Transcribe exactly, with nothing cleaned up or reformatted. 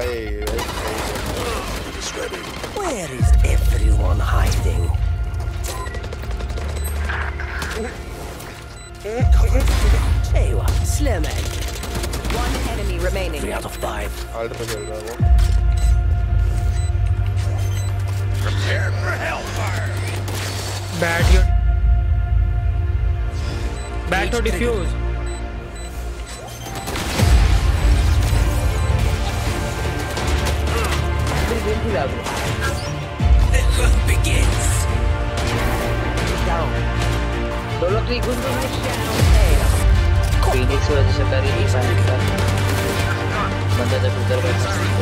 Vai aí, vai aí. Where is everyone hiding? Eyvah, slime. One enemy remaining. Three out of five. Alter geldi abi. Prepare for hellfire. Battle. Battle defuse. The hunt begins. Down. Solo qui quando Phoenix vuole sapere di Marta. Mandate a puttare per